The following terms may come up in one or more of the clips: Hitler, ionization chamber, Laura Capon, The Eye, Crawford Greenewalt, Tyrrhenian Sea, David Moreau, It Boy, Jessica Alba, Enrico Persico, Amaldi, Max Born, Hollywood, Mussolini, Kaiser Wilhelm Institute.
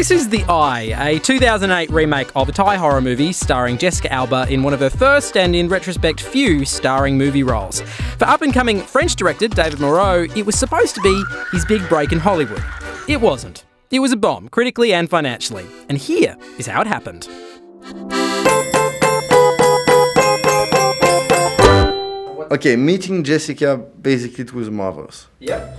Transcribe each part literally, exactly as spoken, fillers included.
this is The Eye, a two thousand eight remake of a Thai horror movie starring Jessica Alba in one of her first and, in retrospect, few starring movie roles. For up-and-coming French director David Moreau, it was supposed to be his big break in Hollywood. It wasn't. It was a bomb, critically and financially. And here is how it happened. Okay, meeting Jessica, basically it was marvelous. Yeah.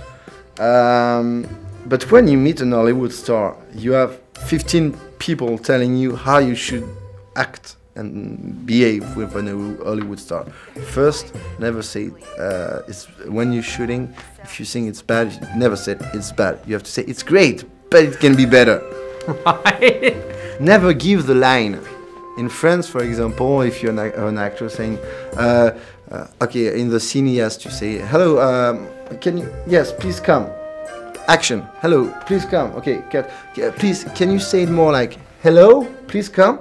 Um, but when you meet an Hollywood star, you have fifteen people telling you how you should act and behave with an Hollywood star. First, never say uh, it's when you're shooting. If you think it's bad, you never say it's bad. You have to say it's great, but it can be better. Right? Never give the line. In France, for example, if you're an, an actor saying, uh, uh, okay, in the scene he has to say, hello, um, can you, yes, please come. Action, hello, please come. Okay, cut. Please, can you say it more like, hello, please come?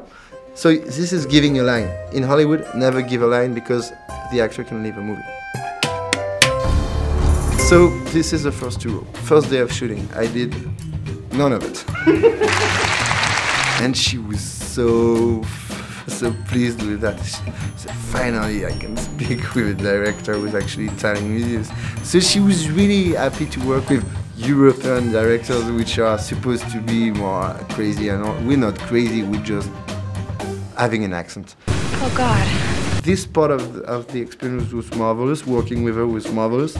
So this is giving a line. In Hollywood, never give a line because the actor can leave a movie. So this is the first two rules. First day of shooting, I did none of it. And she was so, so pleased with that. She said, finally, I can speak with a director who's actually telling me this. So she was really happy to work with European directors, which are supposed to be more crazy. And all. We're not crazy, we're just having an accent. Oh, God. This part of the, of the experience was marvelous. Working with her was marvelous.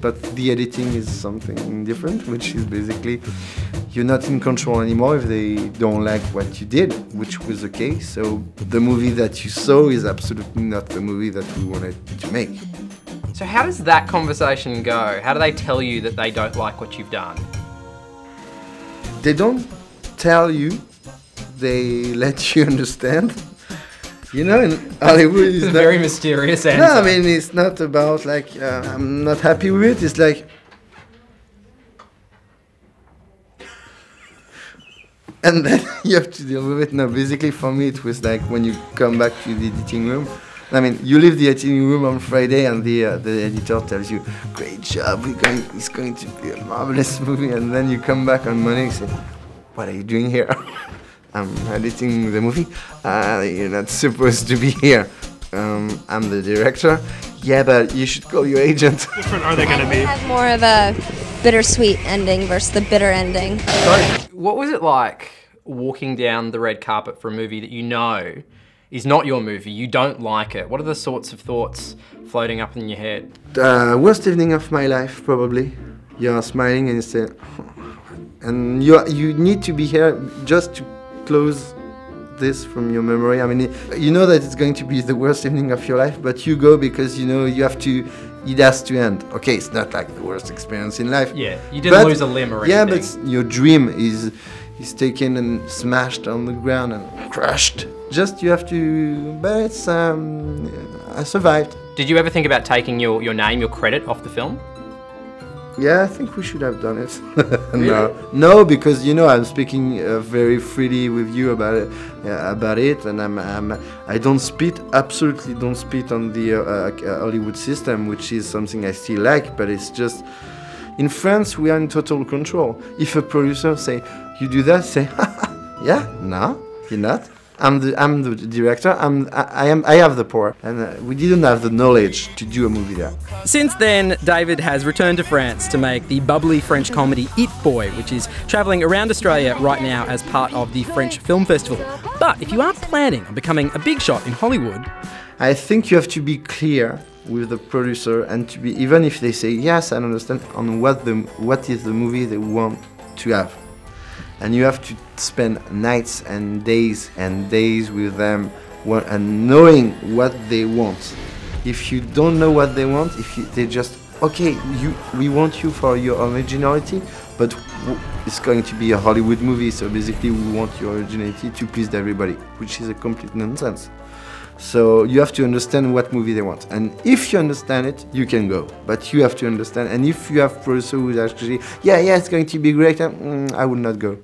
But the editing is something different, which is basically you're not in control anymore if they don't like what you did, which was the case. So the movie that you saw is absolutely not the movie that we wanted to make. So how does that conversation go? How do they tell you that they don't like what you've done? They don't tell you, they let you understand. You know, in Hollywood it's, it's a very not, mysterious answer. No, I mean, it's not about like, uh, I'm not happy with it, it's like... And then you have to deal with it. No, basically for me it was like when you come back to the editing room. I mean, you leave the editing room on Friday and the, uh, the editor tells you, great job, we're going, it's going to be a marvelous movie. And then you come back on Monday and say, what are you doing here? I'm editing the movie, uh, you're not supposed to be here. Um, I'm the director. Yeah, but you should call your agent. Different are they going to be? I had more of a bittersweet ending versus the bitter ending. Sorry. What was it like walking down the red carpet for a movie that you know is not your movie, you don't like it? What are the sorts of thoughts floating up in your head? Uh, worst evening of my life, probably. You're smiling and you say, and you you need to be here just to close this from your memory. I mean, you know that it's going to be the worst evening of your life, but you go because you know you have to, it has to end. Okay, it's not like the worst experience in life. Yeah, you didn't but, lose a limb or anything. Yeah, but your dream is, is taken and smashed on the ground and crushed. Just you have to, but it's, um, I survived. Did you ever think about taking your, your name, your credit off the film? Yeah, I think we should have done it. Really? No, no, because you know I'm speaking uh, very freely with you about it, uh, about it, and I'm, I'm, I don't spit, absolutely don't spit on the uh, uh, Hollywood system, which is something I still like. But it's just in France we are in total control. If a producer say you do that, say yeah, no, you're not. I'm the, I'm the director, I'm, I, I, am, I have the power, and uh, we didn't have the knowledge to do a movie there. Since then, David has returned to France to make the bubbly French comedy It Boy, which is travelling around Australia right now as part of the French Film Festival. But if you are planning on becoming a big shot in Hollywood... I think you have to be clear with the producer and to be, even if they say, yes, I understand, on what the, what is the movie they want to have. And you have to spend nights and days and days with them and knowing what they want. If you don't know what they want, if you, they just, okay, you, we want you for your originality, but it's going to be a Hollywood movie, so basically we want your originality to please everybody, which is a complete nonsense. So you have to understand what movie they want. And if you understand it, you can go. But you have to understand. And if you have producer who's actually, yeah, yeah, it's going to be great, mm, I will not go.